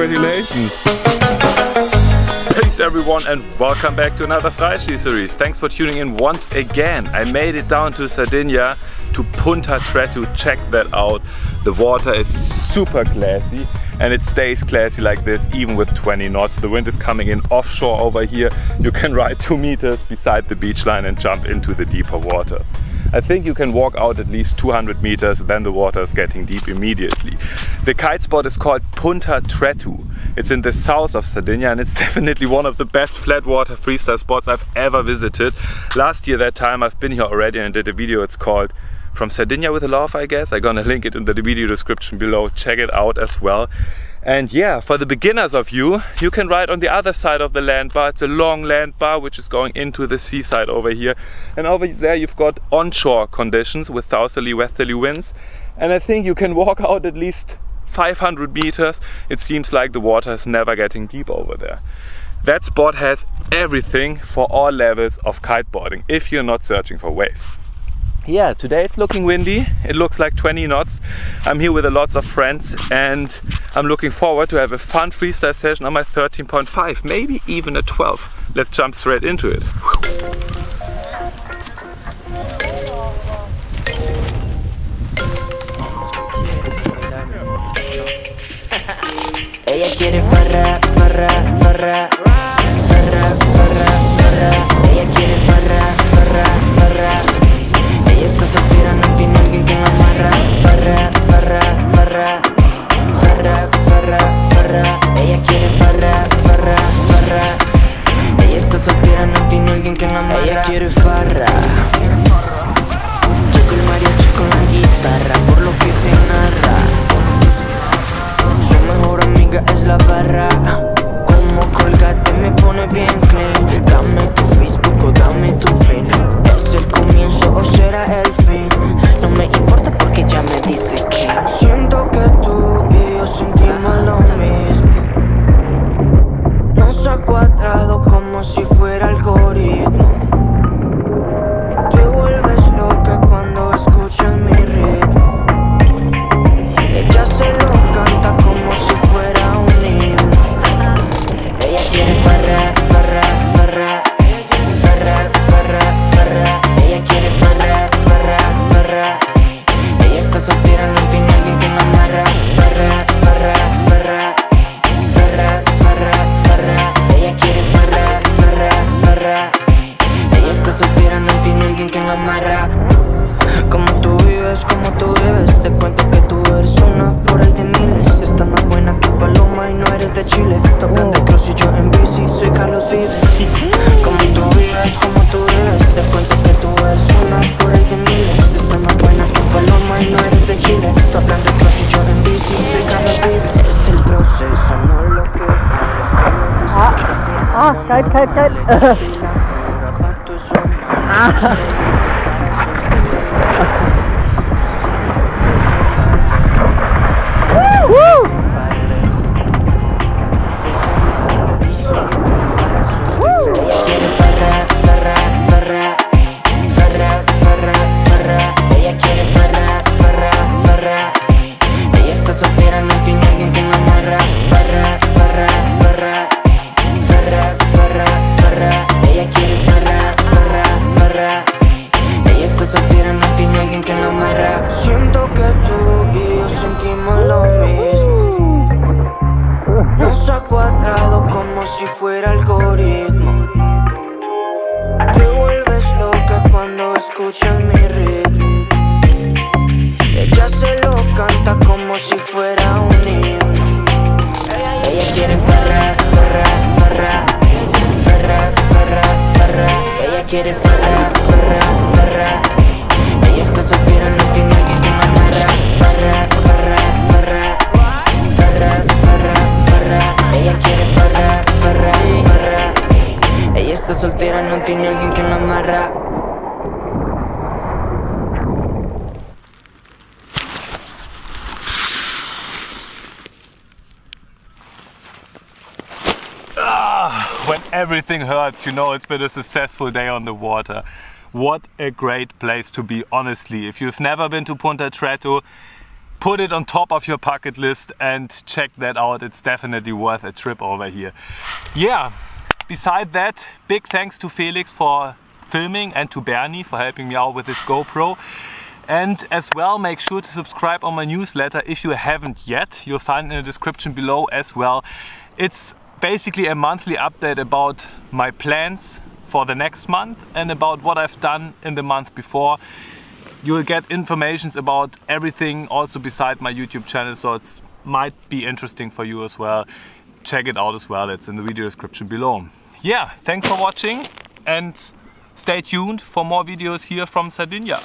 Congratulations. Thanks everyone and welcome back to another Freischli series. Thanks for tuning in once again. I made it down to Sardinia, to Punta Trettu. Check that out. The water is super classy and it stays classy like this even with 20 knots. The wind is coming in offshore over here. You can ride 2 meters beside the beach line and jump into the deeper water. I think you can walk out at least 200 meters, then the water is getting deep immediately. The kite spot is called Punta Trettu. It's in the south of Sardinia and it's definitely one of the best flat water freestyle spots I've ever visited. Last year that time I've been here already and did a video. It's called From Sardinia with a Love, I guess. I'm gonna link it in the video description below. Check it out as well. And yeah, for the beginners of you, you can ride on the other side of the land bar. It's a long land bar which is going into the seaside over here. And over there you've got onshore conditions with southerly, westerly winds. And I think you can walk out at least 500 meters. It seems like the water is never getting deep over there. That spot has everything for all levels of kiteboarding, if you're not searching for waves. Yeah, today it's looking windy. It looks like 20 knots. I'm here with lots of friends and I'm looking forward to have a fun freestyle session on my 13.5, maybe even a 12. Let's jump straight into it. Ella quiere farra, yo con el mariachi con la guitarra, por lo que se narra. Su mejor amiga es la barra, como Colgate me pone bien clean. Dame tu Facebook o dame tu pin, ¿es el comienzo o será el fin? No me importa porque ya me dice que siento que tú y yo sentimos lo mismo. Nos ha cuadrado como si fuera algoritmo. Kite. Soltera, no tiene alguien que la amarra. When everything hurts, you know it's been a successful day on the water. What a great place to be, honestly. If you've never been to Punta Trettu, put it on top of your bucket list and check that out. It's definitely worth a trip over here. Yeah, beside that, big thanks to Felix for filming and to Bernie for helping me out with his GoPro. And as well, make sure to subscribe on my newsletter if you haven't yet. You'll find in the description below as well. It's basically a monthly update about my plans for the next month and about what I've done in the month before. You'll get informations about everything also beside my YouTube channel, so it might be interesting for you as well. Check it out as well, it's in the video description below. Yeah, thanks for watching and stay tuned for more videos here from Sardinia.